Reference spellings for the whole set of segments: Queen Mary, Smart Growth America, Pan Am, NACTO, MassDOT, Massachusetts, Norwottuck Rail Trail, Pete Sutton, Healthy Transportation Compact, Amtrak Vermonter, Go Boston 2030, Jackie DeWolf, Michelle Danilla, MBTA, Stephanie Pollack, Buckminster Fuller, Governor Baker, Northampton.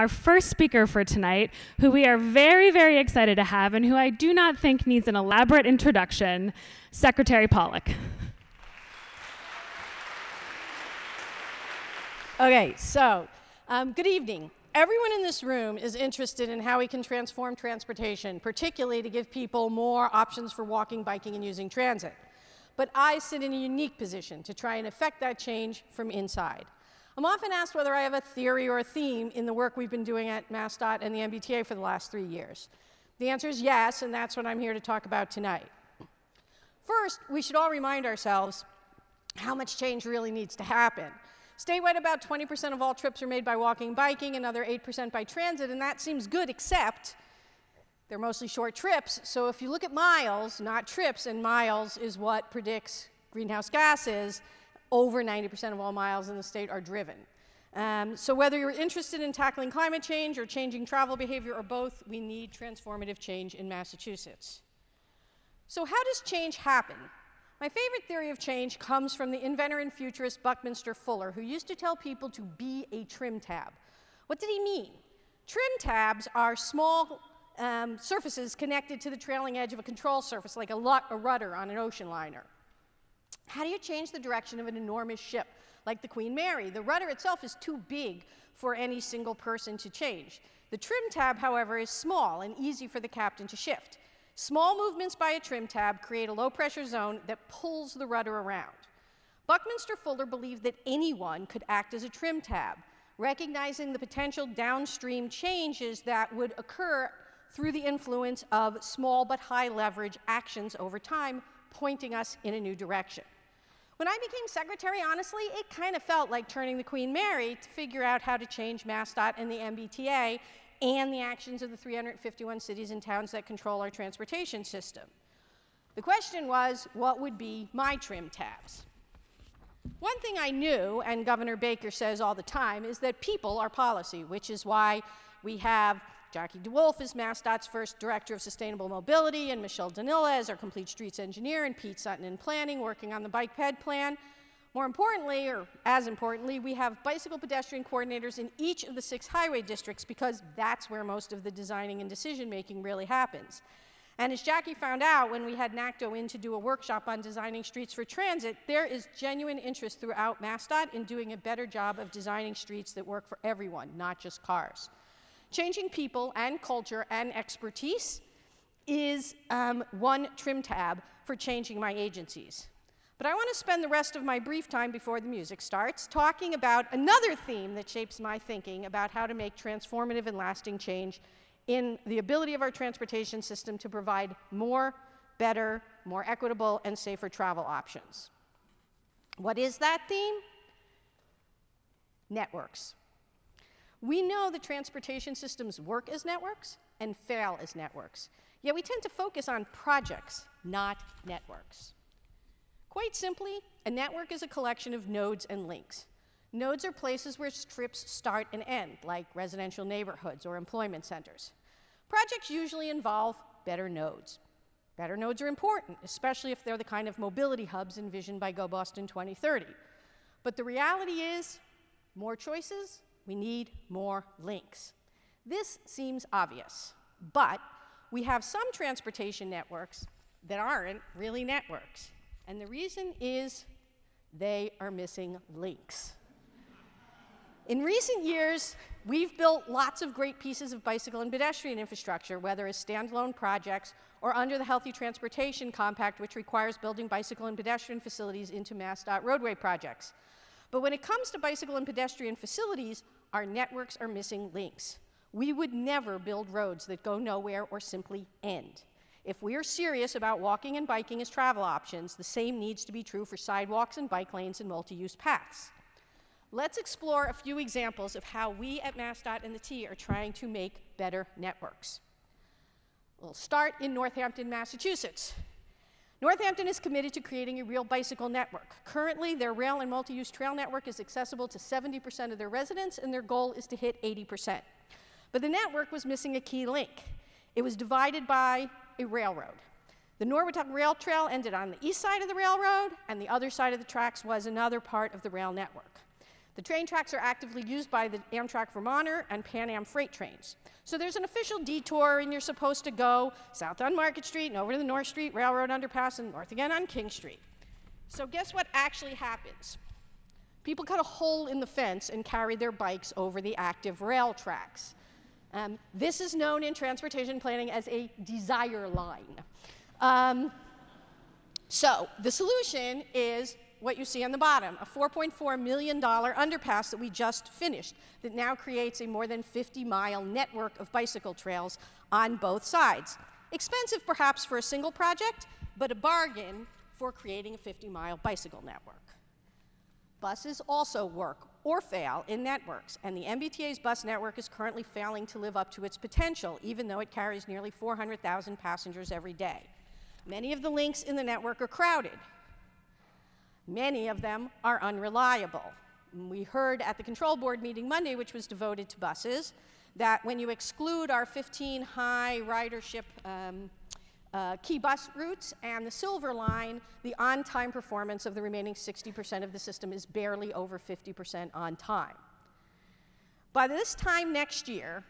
Our first speaker for tonight, who we are very, very excited to have and who I do not think needs an elaborate introduction, Secretary Pollack. Okay, so good evening. Everyone in this room is interested in how we can transform transportation, particularly to give people more options for walking, biking, and using transit. But I sit in a unique position to try and affect that change from inside. I'm often asked whether I have a theory or a theme in the work we've been doing at MassDOT and the MBTA for the last 3 years. The answer is yes, and that's what I'm here to talk about tonight. First, we should all remind ourselves how much change really needs to happen. Statewide, about 20% of all trips are made by walking and biking, another 8% by transit, and that seems good, except they're mostly short trips. So if you look at miles, not trips, and miles is what predicts greenhouse gases, over 90% of all miles in the state are driven. So whether you're interested in tackling climate change or changing travel behavior or both, we need transformative change in Massachusetts. So how does change happen? My favorite theory of change comes from the inventor and futurist Buckminster Fuller, who used to tell people to be a trim tab. What did he mean? Trim tabs are small surfaces connected to the trailing edge of a control surface, like a rudder on an ocean liner. How do you change the direction of an enormous ship like the Queen Mary? The rudder itself is too big for any single person to change. The trim tab, however, is small and easy for the captain to shift. Small movements by a trim tab create a low-pressure zone that pulls the rudder around. Buckminster Fuller believed that anyone could act as a trim tab, recognizing the potential downstream changes that would occur through the influence of small but high-leverage actions over time, pointing us in a new direction. When I became secretary, honestly, it kind of felt like turning the Queen Mary to figure out how to change MassDOT and the MBTA and the actions of the 351 cities and towns that control our transportation system. The question was, what would be my trim tabs? One thing I knew, and Governor Baker says all the time, is that people are policy, which is why we have Jackie DeWolf is MassDOT's first Director of Sustainable Mobility, and Michelle Danilla is our Complete Streets Engineer, and Pete Sutton in Planning, working on the Bike Ped Plan. More importantly, or as importantly, we have bicycle pedestrian coordinators in each of the 6 highway districts because that's where most of the designing and decision-making really happens. And as Jackie found out when we had NACTO in to do a workshop on designing streets for transit, there is genuine interest throughout MassDOT in doing a better job of designing streets that work for everyone, not just cars. Changing people and culture and expertise is one trim tab for changing my agencies. But I want to spend the rest of my brief time before the music starts talking about another theme that shapes my thinking about how to make transformative and lasting change in the ability of our transportation system to provide more, better, more equitable, and safer travel options. What is that theme? Networks. We know that transportation systems work as networks and fail as networks, yet we tend to focus on projects, not networks. Quite simply, a network is a collection of nodes and links. Nodes are places where trips start and end, like residential neighborhoods or employment centers. Projects usually involve better nodes. Better nodes are important, especially if they're the kind of mobility hubs envisioned by Go Boston 2030. But the reality is, more choices, we need more links. This seems obvious, but we have some transportation networks that aren't really networks. And the reason is they are missing links. In recent years, we've built lots of great pieces of bicycle and pedestrian infrastructure, whether as standalone projects or under the Healthy Transportation Compact, which requires building bicycle and pedestrian facilities into MassDOT roadway projects. But when it comes to bicycle and pedestrian facilities, our networks are missing links. We would never build roads that go nowhere or simply end. If we are serious about walking and biking as travel options, the same needs to be true for sidewalks and bike lanes and multi-use paths. Let's explore a few examples of how we at MassDOT and the T are trying to make better networks. We'll start in Northampton, Massachusetts. Northampton is committed to creating a real bicycle network. Currently, their rail and multi-use trail network is accessible to 70% of their residents, and their goal is to hit 80%. But the network was missing a key link. It was divided by a railroad. The Norwottuck Rail Trail ended on the east side of the railroad, and the other side of the tracks was another part of the rail network. The train tracks are actively used by the Amtrak Vermonter and Pan Am freight trains. So there's an official detour, and you're supposed to go south on Market Street and over to the North Street Railroad underpass and north again on King Street. So guess what actually happens? People cut a hole in the fence and carry their bikes over the active rail tracks. This is known in transportation planning as a desire line. So the solution is what you see on the bottom, a $4.4 million underpass that we just finished that now creates a more than 50-mile network of bicycle trails on both sides. Expensive perhaps for a single project, but a bargain for creating a 50-mile bicycle network. Buses also work or fail in networks, and the MBTA's bus network is currently failing to live up to its potential, even though it carries nearly 400,000 passengers every day. Many of the links in the network are crowded. Many of them are unreliable. We heard at the control board meeting Monday, which was devoted to buses, that when you exclude our 15 high ridership key bus routes and the Silver Line, the on-time performance of the remaining 60% of the system is barely over 50% on time. By this time next year,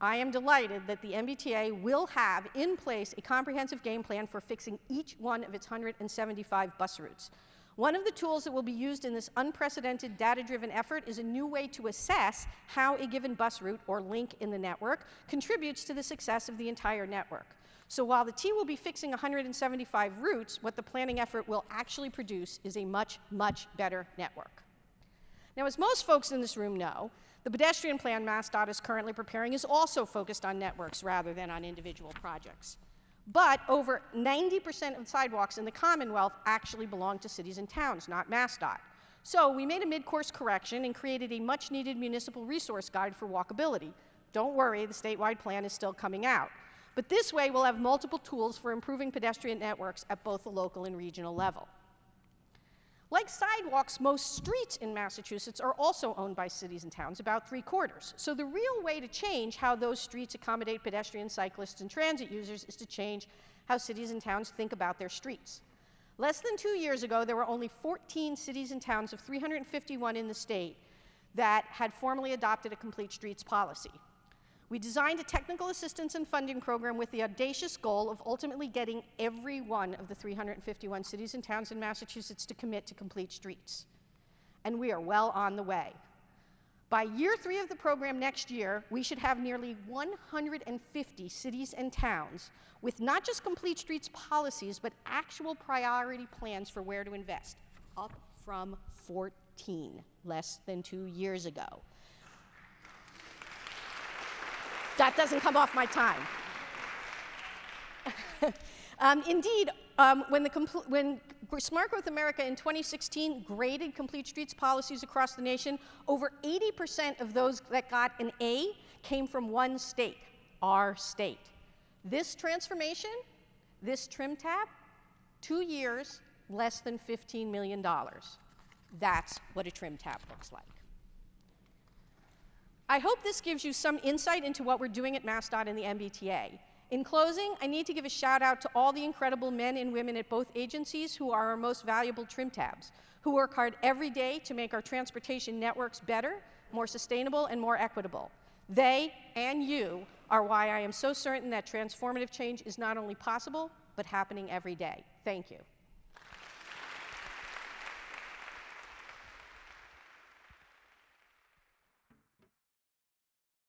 I am delighted that the MBTA will have in place a comprehensive game plan for fixing each one of its 175 bus routes. One of the tools that will be used in this unprecedented data-driven effort is a new way to assess how a given bus route or link in the network contributes to the success of the entire network. So while the T will be fixing 175 routes, what the planning effort will actually produce is a much, much better network. Now, as most folks in this room know, the pedestrian plan MassDOT is currently preparing is also focused on networks rather than on individual projects. But over 90% of sidewalks in the Commonwealth actually belong to cities and towns, not MassDOT. So we made a mid-course correction and created a much-needed municipal resource guide for walkability. Don't worry, the statewide plan is still coming out. But this way, we'll have multiple tools for improving pedestrian networks at both the local and regional level. Like sidewalks, most streets in Massachusetts are also owned by cities and towns, about 3/4. So the real way to change how those streets accommodate pedestrians, cyclists, and transit users is to change how cities and towns think about their streets. Less than 2 years ago, there were only 14 cities and towns of 351 in the state that had formally adopted a complete streets policy. We designed a technical assistance and funding program with the audacious goal of ultimately getting every one of the 351 cities and towns in Massachusetts to commit to complete streets. And we are well on the way. By year 3 of the program next year, we should have nearly 150 cities and towns with not just complete streets policies, but actual priority plans for where to invest, up from 14 less than 2 years ago. That doesn't come off my time. Indeed, when Smart Growth America in 2016 graded complete streets policies across the nation, over 80% of those that got an A came from one state, our state. This transformation, this trim tab, 2 years, less than $15 million. That's what a trim tab looks like. I hope this gives you some insight into what we're doing at MassDOT and the MBTA. In closing, I need to give a shout out to all the incredible men and women at both agencies who are our most valuable trim tabs, who work hard every day to make our transportation networks better, more sustainable, and more equitable. They and you are why I am so certain that transformative change is not only possible, but happening every day. Thank you.